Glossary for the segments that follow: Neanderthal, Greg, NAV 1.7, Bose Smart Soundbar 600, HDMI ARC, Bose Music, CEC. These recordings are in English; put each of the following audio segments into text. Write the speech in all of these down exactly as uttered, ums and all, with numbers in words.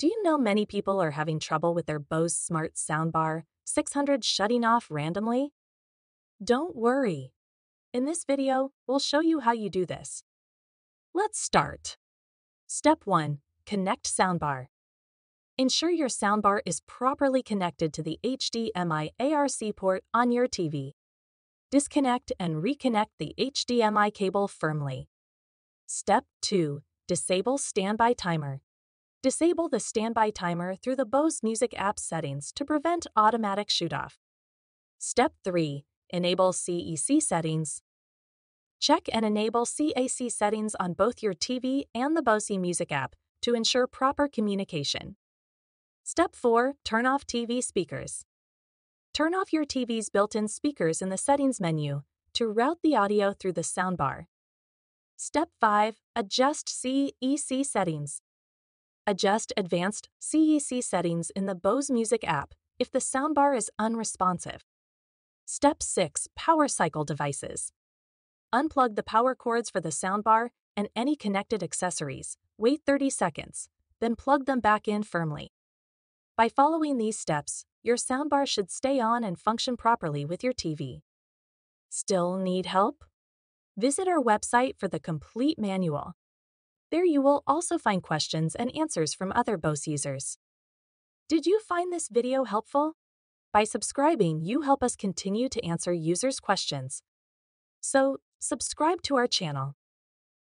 Do you know many people are having trouble with their Bose Smart Soundbar six hundred shutting off randomly? Don't worry. In this video, we'll show you how you do this. Let's start. Step one. Connect soundbar. Ensure your soundbar is properly connected to the H D M I A R C port on your T V. Disconnect and reconnect the H D M I cable firmly. Step two. Disable standby timer. Disable the standby timer through the Bose Music app settings to prevent automatic shutoff. Step three. Enable C E C settings. Check and enable C E C settings on both your T V and the Bose Music app to ensure proper communication. Step four. Turn off T V speakers. Turn off your T V's built-in speakers in the settings menu to route the audio through the soundbar. Step five. Adjust C E C settings. Adjust advanced C E C settings in the Bose Music app if the soundbar is unresponsive. Step six. Power cycle devices. Unplug the power cords for the soundbar and any connected accessories. Wait thirty seconds, then plug them back in firmly. By following these steps, your soundbar should stay on and function properly with your T V. Still need help? Visit our website for the complete manual. There you will also find questions and answers from other Bose users. Did you find this video helpful? By subscribing, you help us continue to answer users' questions. So, subscribe to our channel.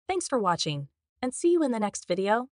Thanks for watching, and see you in the next video.